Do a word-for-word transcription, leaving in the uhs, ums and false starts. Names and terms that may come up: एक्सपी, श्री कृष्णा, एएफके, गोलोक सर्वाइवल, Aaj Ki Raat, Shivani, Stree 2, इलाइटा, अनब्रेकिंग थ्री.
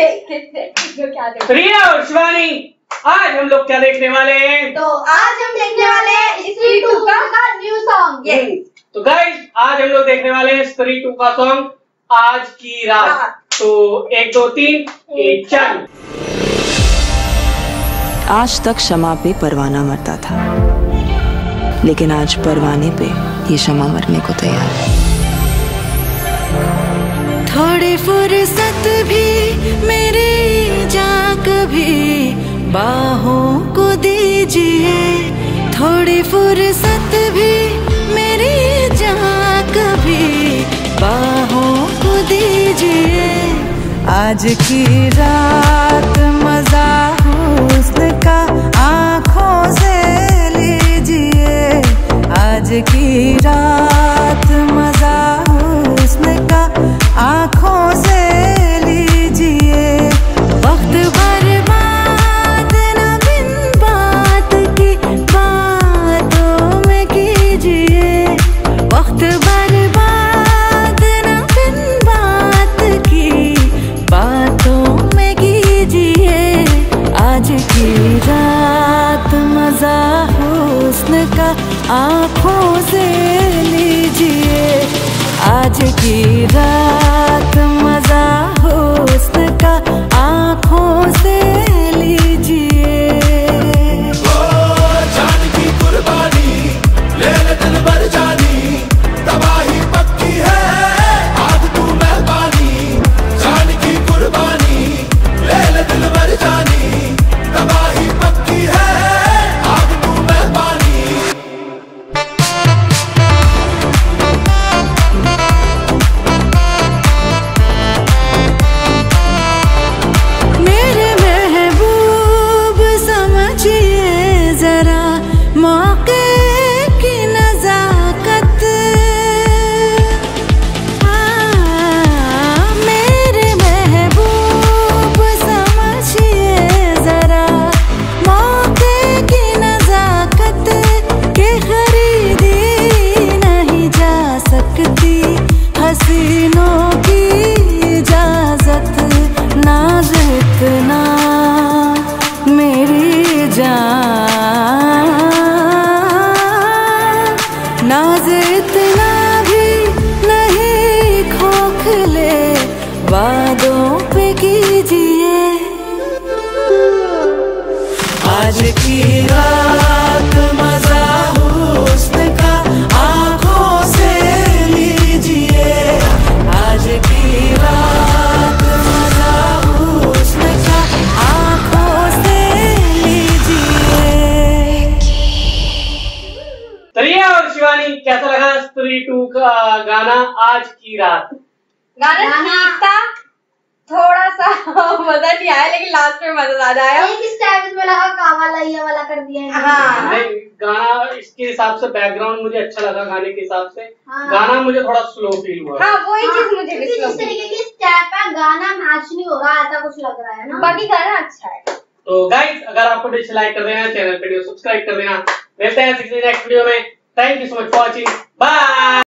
प्रिया और शिवानी, आज हम लोग क्या देखने वाले हैं? तो आज हम देखने वाले हैं स्त्री टू का न्यू सॉन्ग। तो गाइस आज हम लोग देखने वाले हैं स्त्री टू का सॉन्ग आज की रात। तो एक दो तीन एक चार। आज तक क्षमा पे परवाना मरता था, लेकिन आज परवाने पे ये क्षमा मरने को तैयार है। थोड़ी फुर्सत भी मेरे जा कभी बाहों को दीजिए, थोड़ी फुर्सत भी मेरे जा कभी बाहों को दीजिए। आज की रात मजा हुस्न का आँखों से लीजिए, आज की रात मजा हुस्न का आँखों से लीजिए। वक्त बर्बाद ना बिन बात की बातों में कीजिए, वक्त बर्बाद ना बिन बात की बातों में कीजिए। आज की रात मजा हुस्न का आँखों से लीजिए, आज की रात मजा हुस्न का आँखों से लीजिए। ओ जान की कुर्बानी ले ले दिल भर जानी, तबाही पक्की है आज तू मेहरबानी। जान की कुर्बानी ले ले दिल भर जानी, तबाही पक्की है आज तू मेहरबानी। आज की रात मजा हुस्न का आँखों से लीजिए, आज की रात मजा हुस्न का आँखों से लीजिए। प्रिया और शिवानी, कैसा लगा स्त्री टू का गाना आज की रात? गाना ठीक था, थोड़ा सा मजा नहीं आया, लेकिन लास्ट में मजा ज्यादा आया। किस टाइम में लगा कावाला ये वाला कर दिया है। हाँ। नहीं, गाना इसके हिसाब से बैकग्राउंड मुझे अच्छा लगा, गाने के हिसाब से। हाँ। गाना मुझे थोड़ा स्लो फील हुआ। हाँ, वही चीज मुझे भी स्लो। जिस तरीके की स्टेप है, गाना मैच नहीं होगा ऐसा कुछ लग रहा है ना, बाकी गाना अच्छा है। तो गाइस अगर आपको डिश लाइक कर देना, चैनल पे सब्सक्राइब कर देना। मिलते हैं नेक्स्ट वीडियो में। Thank you so much for watching. Bye.